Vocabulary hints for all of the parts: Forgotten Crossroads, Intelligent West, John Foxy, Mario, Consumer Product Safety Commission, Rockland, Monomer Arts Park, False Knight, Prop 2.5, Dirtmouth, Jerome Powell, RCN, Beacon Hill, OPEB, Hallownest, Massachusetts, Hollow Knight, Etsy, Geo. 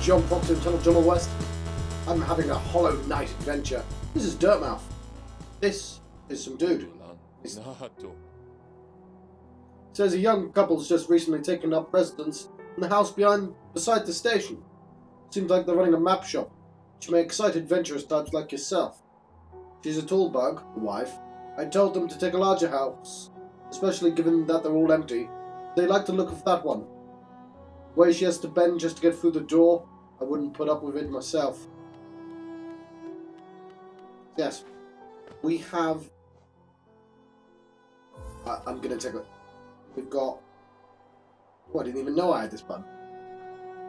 is John Foxy of Intelligent West. I'm having a Hollow Knight adventure. This is Dirtmouth. This is some dude. It says a young couple's just recently taken up residence in the house beside the station. Seems like they're running a map shop, which may excite adventurous types like yourself. She's a tool bug, the wife. I told them to take a larger house, especially given that they're all empty. They like the look of that one. The way she has to bend just to get through the door, I wouldn't put up with it myself. Yes, we have... I'm going to take a... We've got... Oh, I didn't even know I had this button.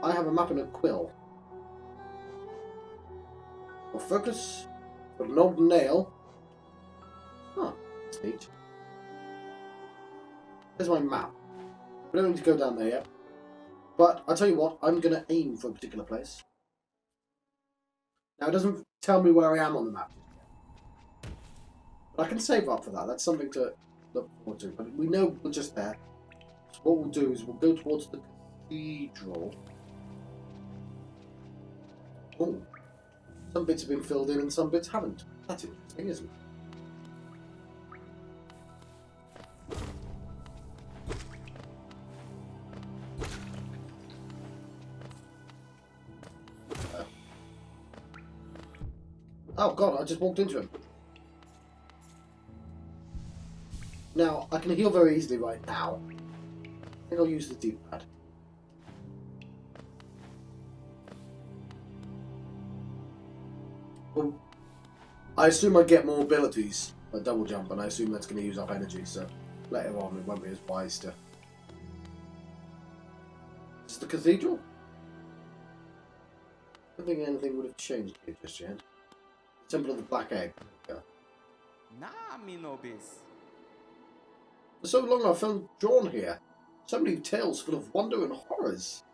I have a map and a quill. I'll focus. Got an old nail. Huh, that's neat. There's my map. We don't need to go down there yet. But I'll tell you what, I'm going to aim for a particular place. Now, it doesn't tell me where I am on the map. But I can save up for that. That's something to look forward to. But we know we're just there. So what we'll do is we'll go towards the cathedral. Oh. Some bits have been filled in and some bits haven't. That's interesting, isn't it? Oh god, I just walked into him. Now, I can heal very easily right now. I think I'll use the D-pad. Well, I assume I get more abilities at double jump, and I assume that's going to use up energy, so later on it won't be as wise to... Is this the cathedral? I don't think anything would have changed here just yet. Temple of the Black Egg. Yeah. For so long I felt drawn here. So many tales full of wonder and horrors.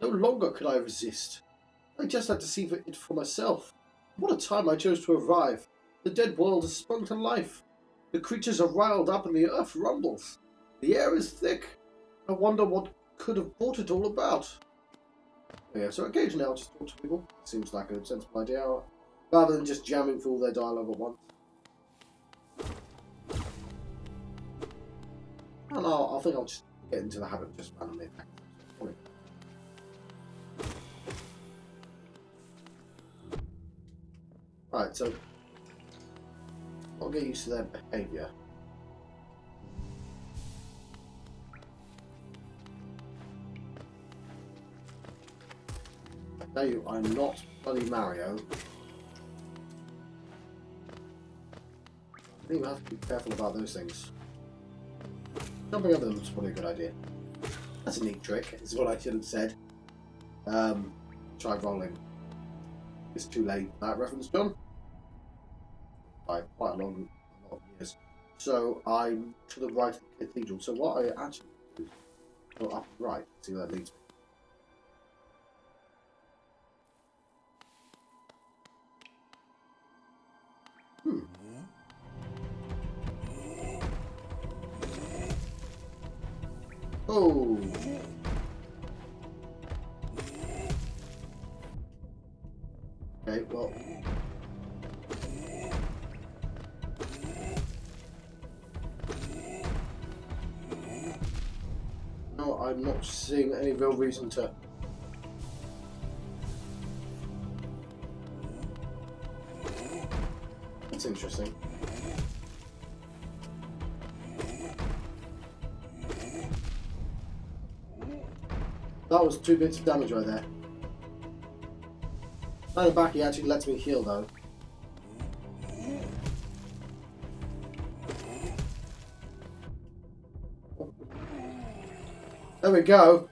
No longer could I resist. I just had to see it for myself. What a time I chose to arrive. The dead world has sprung to life. The creatures are riled up and the earth rumbles. The air is thick. I wonder what could have brought it all about. Yeah, so occasionally I'll just talk to people. Seems like a sensible idea. Rather than just jamming through all their dialogue at once. And I think I'll just get into the habit of just randomly attacking. Right, so I'll get used to their behaviour. I tell you, I'm not bloody Mario. I think we have to be careful about those things. Jumping over them is probably a good idea. That's a neat trick, is what I should have said. Try rolling. It's too late for that reference, John. By quite a lot of years. So I'm to the right of the cathedral. So what I actually do is go up right, see where that leads me. Oh! Okay, well... No, I'm not seeing any real reason to... That's interesting. That was 2 bits of damage right there. Down the back he actually lets me heal though. There we go!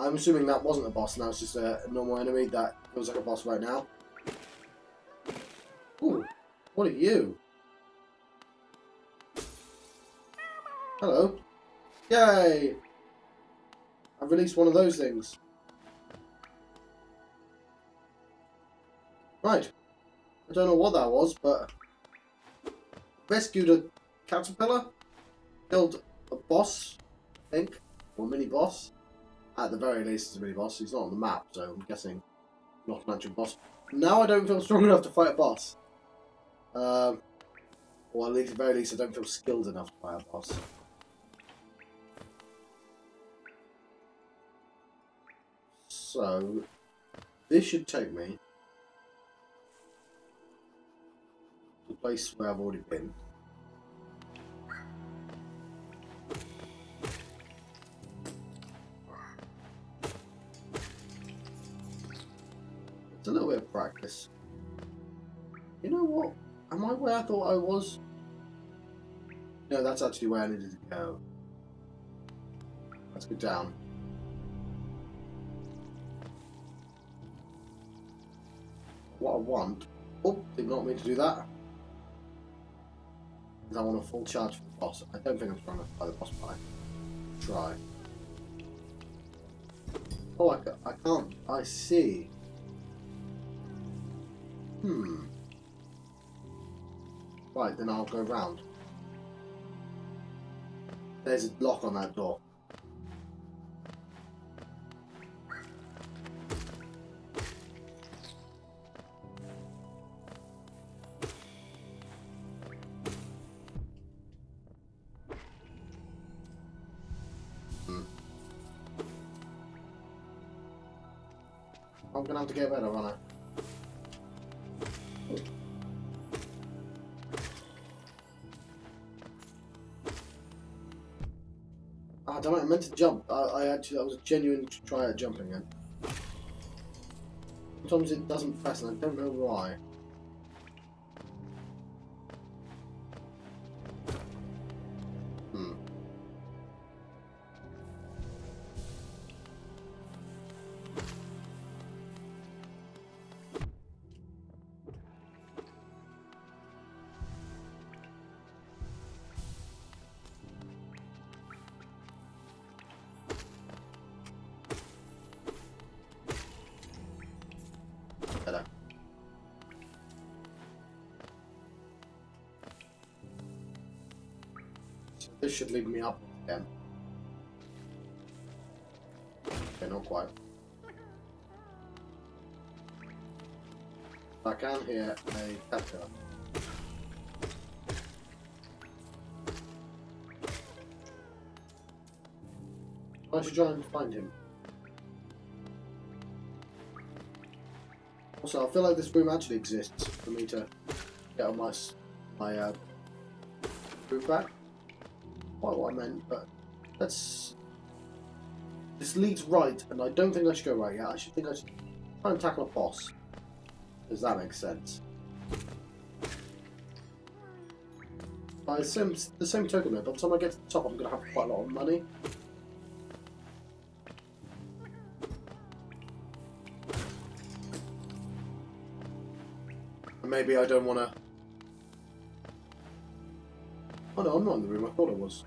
I'm assuming that wasn't a boss now, it's just a normal enemy that feels like a boss right now. Ooh, what are you? Hello. Yay! I've released one of those things. Right. I don't know what that was, but... Rescued a caterpillar. Killed a boss, I think. Or mini-boss. At the very least, it's a mini-boss. He's not on the map, so I'm guessing not an actual boss. Now I don't feel strong enough to fight a boss. Or at the very least, I don't feel skilled enough to fight a boss. So, this should take me to the place where I've already been. It's a little bit of practice. You know what? Am I where I thought I was? No, that's actually where I needed to go. Let's go down. What I want... Oh, did not mean to do that. Because I want a full charge for the boss. I don't think I'm strong enough to fight the boss, but I try. Oh, I can't. I see. Right, then I'll go round. There's a lock on that door. I'm gonna have to get better, aren't I? I meant to jump. I actually, that was a genuine try at jumping in. Sometimes it doesn't press and I don't know why. This should lead me up again. Okay, not quite. I can hear a caterpillar. I should try and find him. Also, I feel like this room actually exists for me to get on my group back. Quite what I meant, but let's. This leads right, and I don't think I should go right yet. I should try and tackle a boss. Does that make sense? By the same token, though, by the time I get to the top, I'm going to have quite a lot of money. And maybe I don't want to. Oh no, I'm not in the room, I thought I was.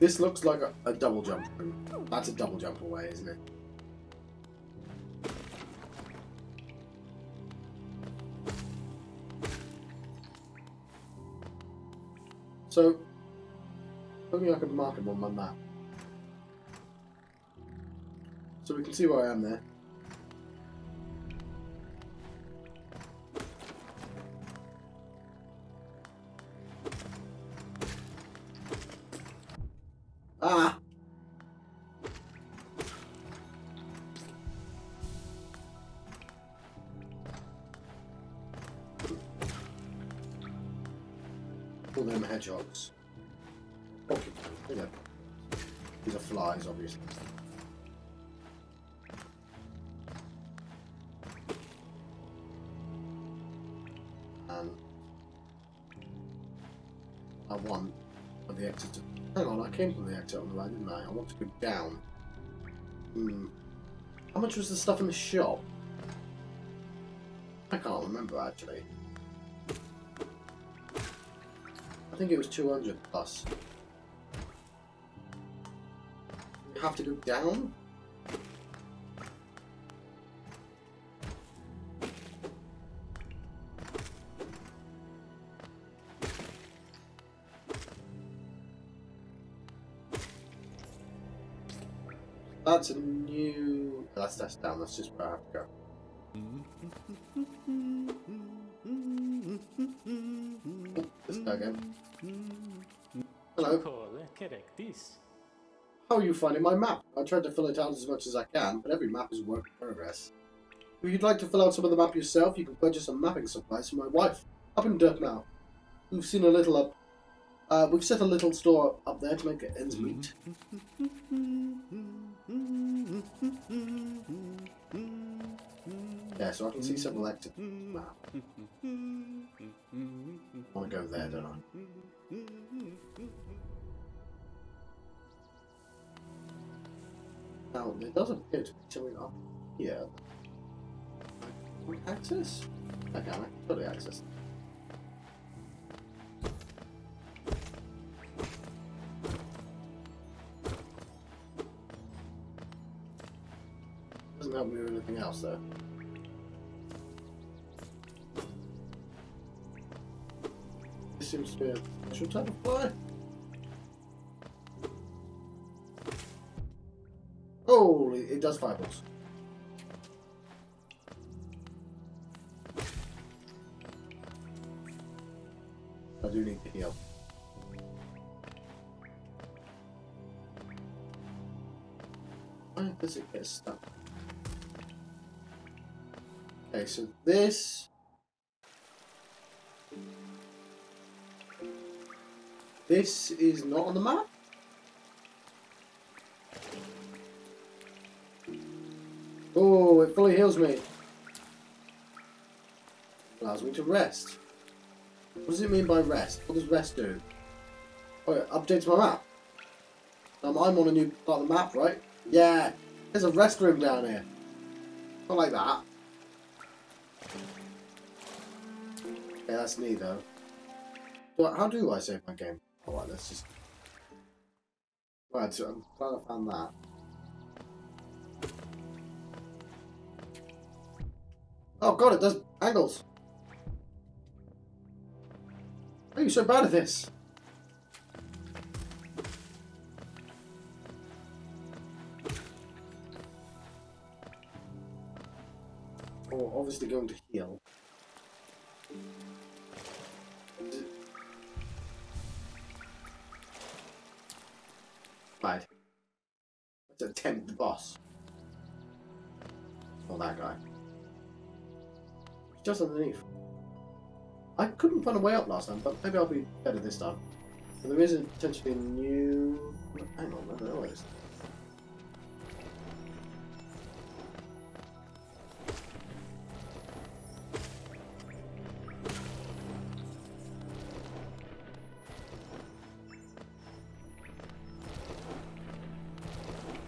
This looks like a double jump room. That's a double jump away, isn't it? So, hopefully I can mark him on my map. So we can see where I am there. Them hedgehogs. Okay, you know. These are flies, obviously. And I want the exit to... Hang on, I came from the exit on the right, didn't I? I want to go down. How much was the stuff in the shop? I can't remember, actually. I think it was 200 plus. You have to go down? That's a new... That's down, that's just where I have to go. Let's go again. Hello. How are you finding my map? I tried to fill it out as much as I can, but every map is a work in progress. If you'd like to fill out some of the map yourself, you can purchase some mapping supplies from my wife, up in Dirtmouth. We've seen a little up... we've set a little store up there to make ends meet. Yeah, so I can see several active map. I want to go there, don't I? Now, it does appear to be coming up here. Can we access? I can, totally access. Doesn't help me with anything else, though. This seems to be a special type of fly. Oh, it does fireballs. I do need to heal. Why does it get stuck? Okay, so this... This is not on the map? Oh, it fully heals me. Allows me to rest. What does it mean by rest? What does rest do? Oh, it updates my map. Now I'm on a new part of the map, right? Yeah, there's a rest room down here. Not like that. Yeah, that's neat though. But how do I save my game? Alright, let's just... Right, so I'm glad I found that. Oh god, it does angles! Why are you so bad at this? Oh, obviously going to heal. Right. Let's attempt the boss. Or that guy. Just underneath. I couldn't find a way up last time, but maybe I'll be better this time. So there is a potentially new... Hang on, I don't know what it is.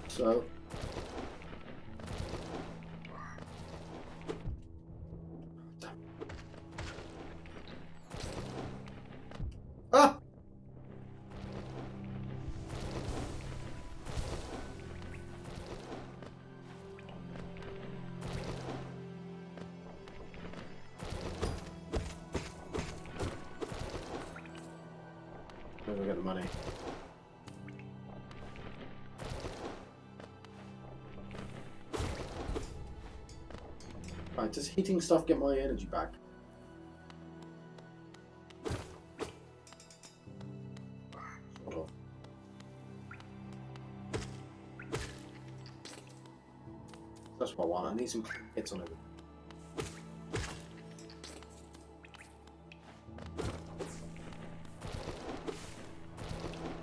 So... We'll get the money. Right, does heating stuff get my energy back? Sort of. That's what I want. I need some hits on it.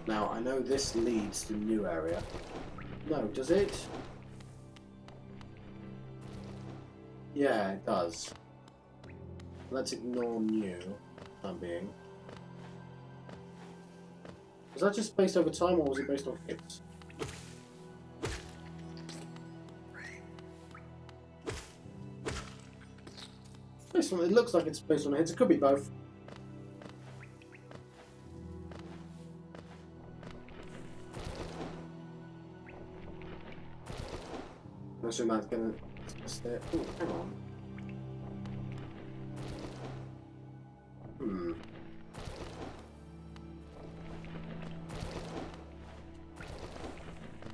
Now, I know this leads to a new area. No, does it? Yeah, it does. Let's ignore new for the time being. Was that just based over time or was it based on hits? It looks like it's based on hits, it could be both. I assume that's gonna stay. Oh, hang on. Hmm.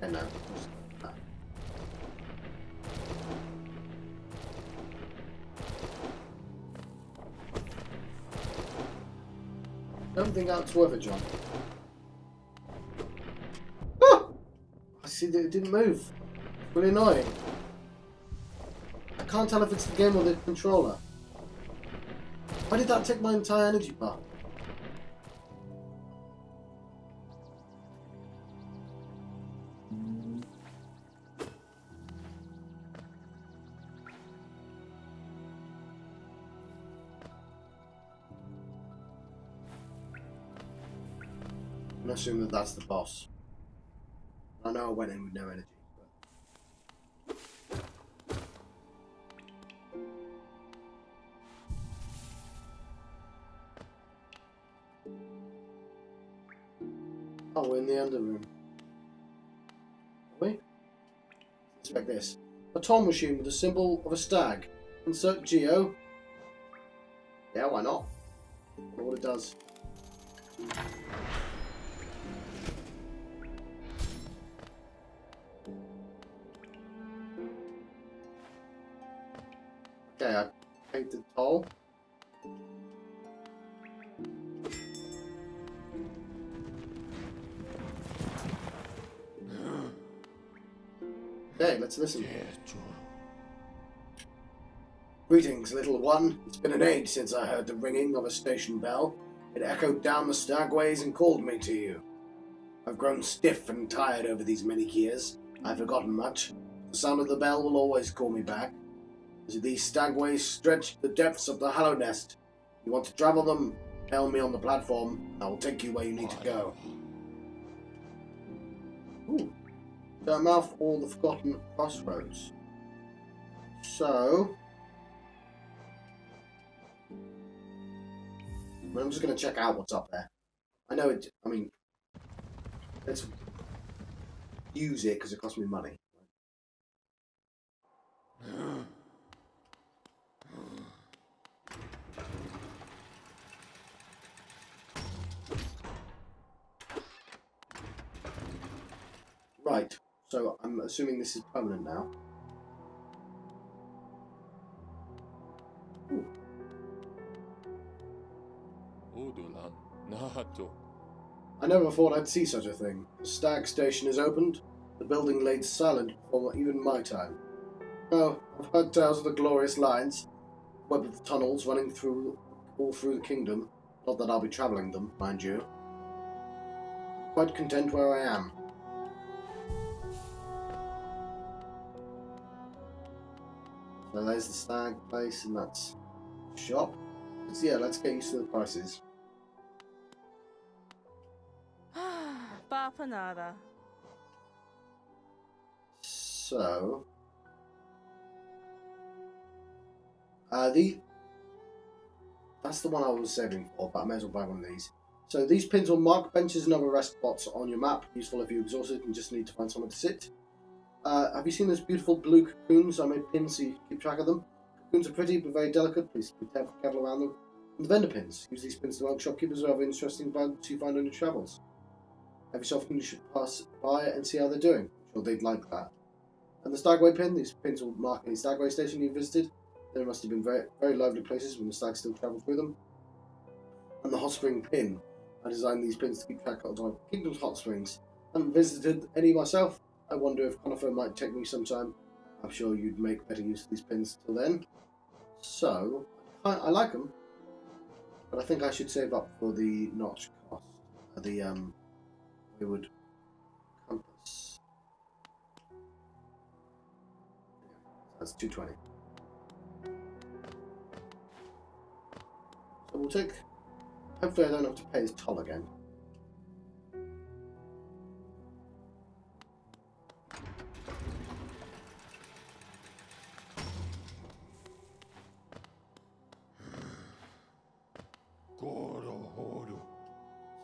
I know. Nothing whatsoever, John. Ah! I see that it didn't move. Really annoying. I can't tell if it's the game or the controller. Why did that take my entire energy bar? I'm assuming that that's the boss. I know I went in with no energy. Oh, we're in the underroom. Are we? It's like this. A toll machine with the symbol of a stag. Insert Geo. Yeah, why not? I don't know what it does. Okay, I take the toll. Okay, let's listen. Greetings, little one. It's been an age since I heard the ringing of a station bell. It echoed down the stagways and called me to you. I've grown stiff and tired over these many years. I've forgotten much. The sound of the bell will always call me back. As these stagways stretch to the depths of the Hallownest, you want to travel them, hail me on the platform, I will take you where you need to go. Ooh. Dirtmouth or the Forgotten Crossroads. So... I'm just going to check out what's up there. I know it... I mean... Let's use it because it cost me money. Right. So I'm assuming this is permanent now. Ooh. I never thought I'd see such a thing. The stag station is opened, the building laid silent before even my time. Oh, I've heard tales of the glorious lines, web of tunnels running through all through the kingdom. Not that I'll be travelling them, mind you. Quite content where I am. So there's the stag place and that's shop. So yeah, let's get used to the prices. Bapanada. So that's the one I was saving for, but I may as well buy one of these. So these pins will mark benches and other rest spots on your map, useful if you're exhausted and just need to find somewhere to sit. Have you seen those beautiful blue cocoons? I made pins so you can keep track of them. Cocoons are pretty but very delicate. Please be careful around them. And the vendor pins. Use these pins to help shopkeepers who have interesting bags you find on your travels. Every so often you should pass by and see how they're doing. I'm sure they'd like that. And the stagway pin. These pins will mark any stagway station you visited. There must have been very, very lively places when the stags still travel through them. And the hot spring pin. I designed these pins to keep track of the kingdom's hot springs. I haven't visited any myself. I wonder if Conifer might take me sometime. I'm sure you'd make better use of these pins till then. So, I like them. But I think I should save up for the notch cost. The, Wood compass. That's 220. So we'll take... Hopefully I don't have to pay his toll again.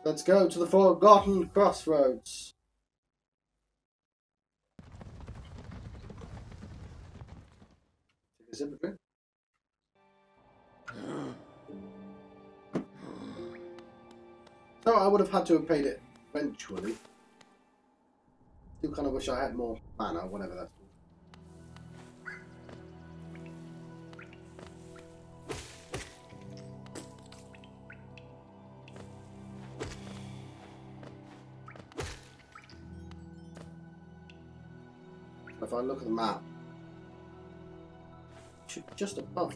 Let's go to the Forgotten Crossroads. Take a sip of drink. So I would have had to have paid it eventually. Still kind of wish I had more mana, whatever that's. if I look at the map, just above.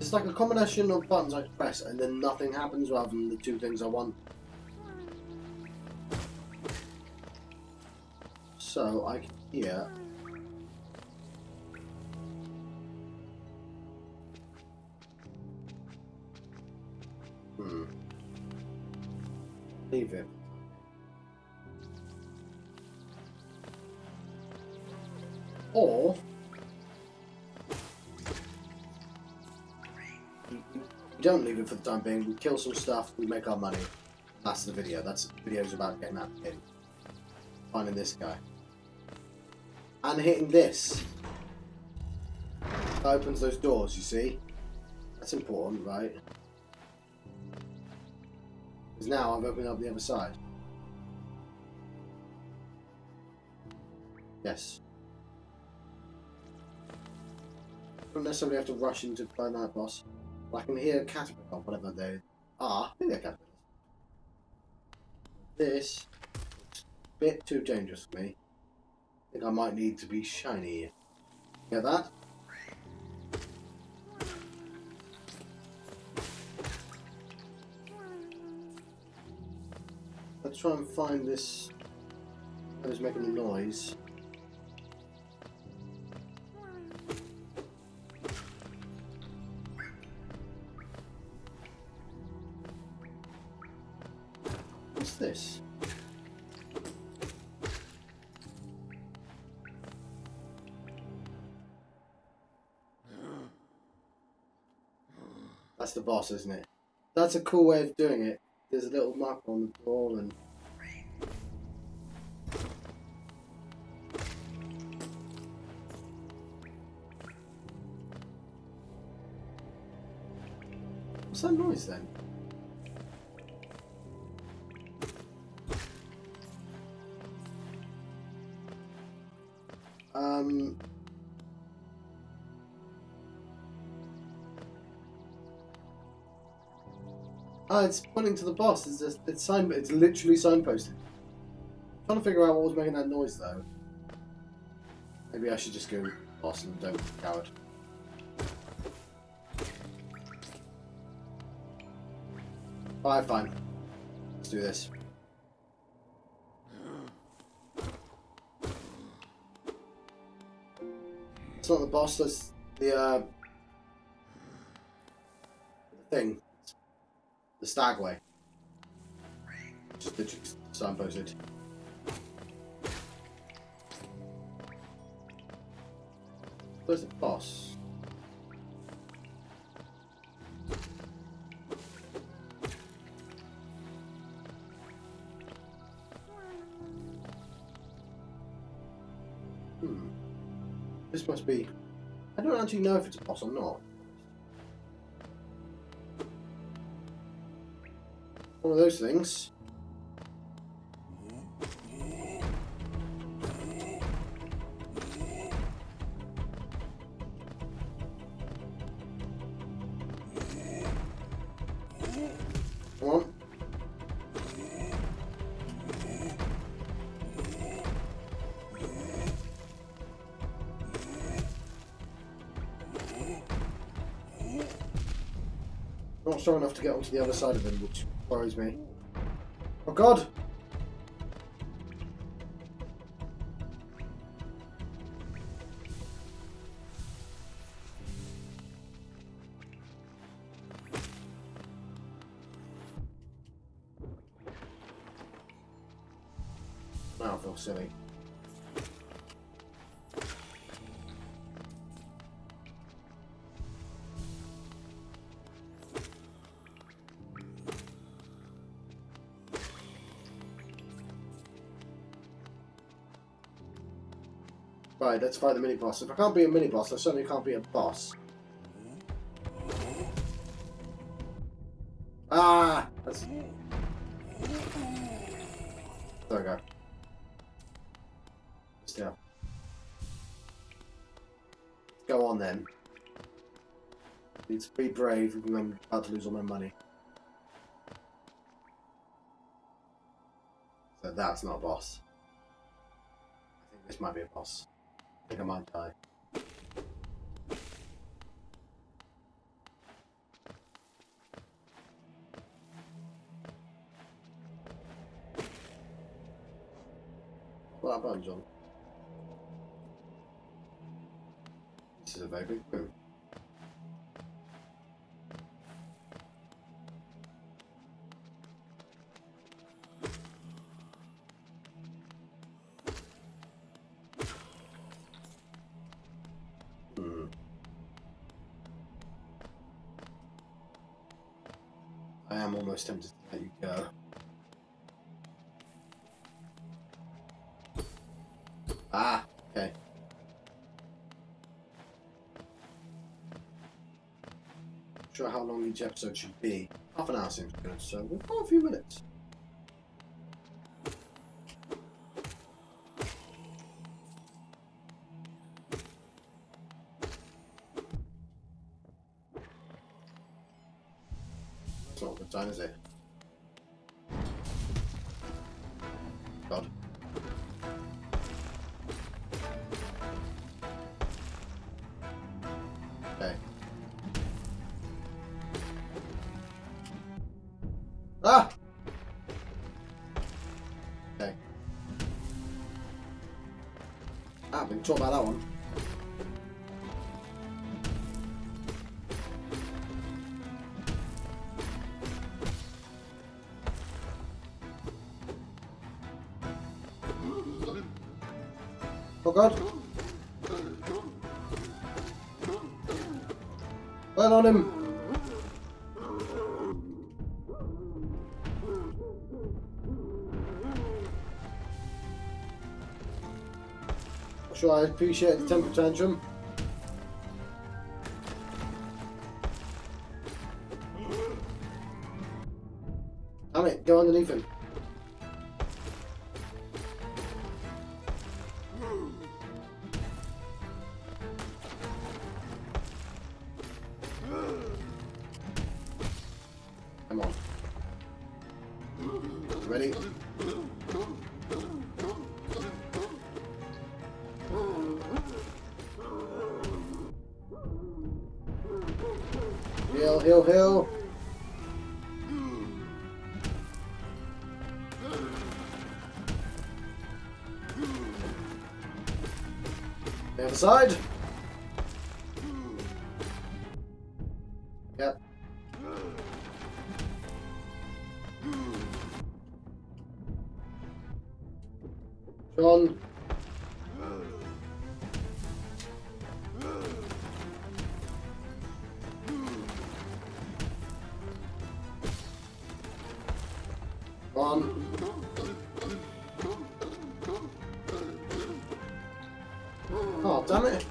It's like a combination of buttons I press and then nothing happens rather than the two things I want. So I can hear. Leave it. Or we don't leave it for the time being, we kill some stuff, we make our money. That's the video. That's the video's about getting that in. Finding this guy. And hitting this. That opens those doors, you see? That's important, right? Because now I've opened up the other side. Yes. Don't necessarily have to rush into find that boss. But I can hear caterpillars or whatever they are. I think they're caterpillars. This is a bit too dangerous for me. I think I might need to be shiny. Get that? Let's try and find this. I was making a noise. What's this? That's the boss, isn't it? That's a cool way of doing it. There's a little mark on the ball and. What's that noise then? Oh, it's pointing to the boss. It's literally signposted. I'm trying to figure out what was making that noise though. Maybe I should just go boss and don't be a coward. Alright, fine. Let's do this. It's not the boss, that's the thing. The stagway. Just literally signposted. Where's the boss? This must be. I don't actually know if it's a boss or not. One of those things. Come on. Not strong enough to get onto the other side of him, which worries me. Oh god! Now I feel silly. Right, let's fight the mini boss. If I can't be a mini boss, I certainly can't be a boss. Ah! That's... There we go. Still. Go on then. Need to be brave when I'm about to lose all my money. So that's not a boss. This might be a boss. I think I might die. What happened, John? This is a very big boom. I am almost tempted to let you go. Ah, okay. Not sure how long each episode should be. Half an hour seems good, so we've got a few minutes. It's not a good time, is it? God. Okay. Ah! Okay. Ah, I've been taught about that one. Oh God! Well on him! Sure, I appreciate the temper tantrum. Damn it! Go underneath him. Come on. Ready? Heal, heal, heal. The other side. Yep. John. One. Oh, damn it.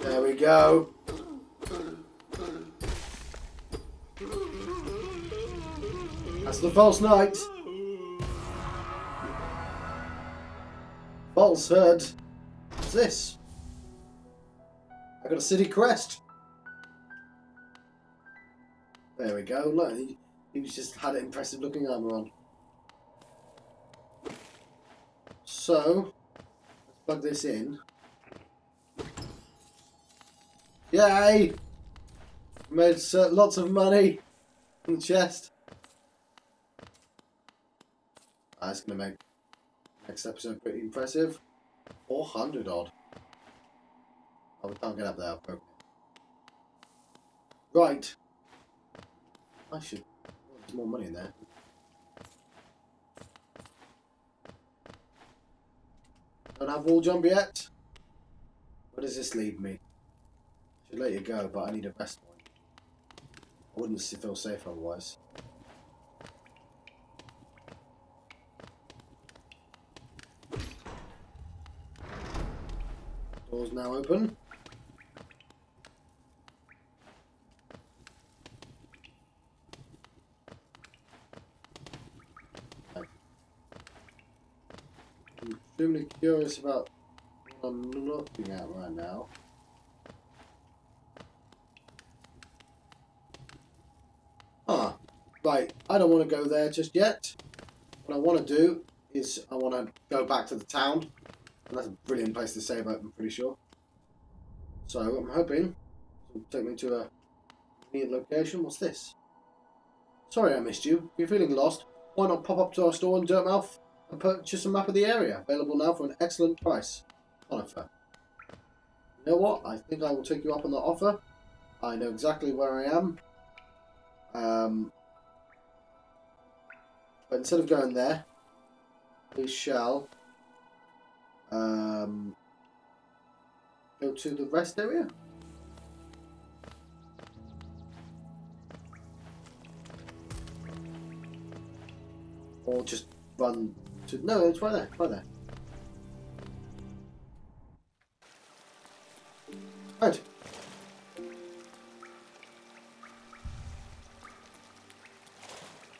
There we go. That's the False Knight. Falsehood. What's this? I got a city crest. There we go. Look, he just had an impressive looking armor on. So, let's plug this in. Yay! Made lots of money in the chest. That's going to make next episode pretty impressive. 400 odd. Oh, we can't get up there. Bro. Right. I should. There's more money in there. Don't have wall jump yet. Where does this leave me? I should let you go, but I need a best one. I wouldn't feel safe otherwise. Door's now open. I'm extremely curious about what I'm looking at right now. Right, I don't want to go there just yet. What I want to do is I want to go back to the town. And that's a brilliant place to save up, I'm pretty sure. So I'm hoping it'll take me to a neat location. What's this? Sorry I missed you. If you're feeling lost, why not pop up to our store in Dirtmouth and purchase a map of the area? Available now for an excellent price. On offer. You know what? I think I will take you up on the offer. I know exactly where I am. But instead of going there, we shall go to the rest area. Or just run to... No, it's right there, right there. Right.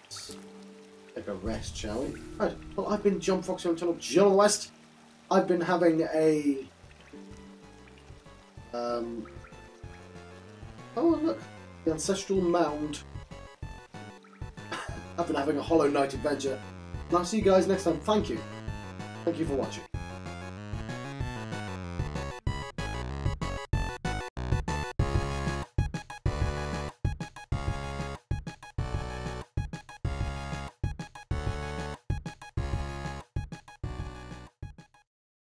Let's take a rest, shall we? Right. Well, I've been John Foxy on Intelligent West. I've been having a... Oh, look. The Ancestral Mound. I've been having a Hollow Knight adventure. And I'll see you guys next time. Thank you. Thank you for watching.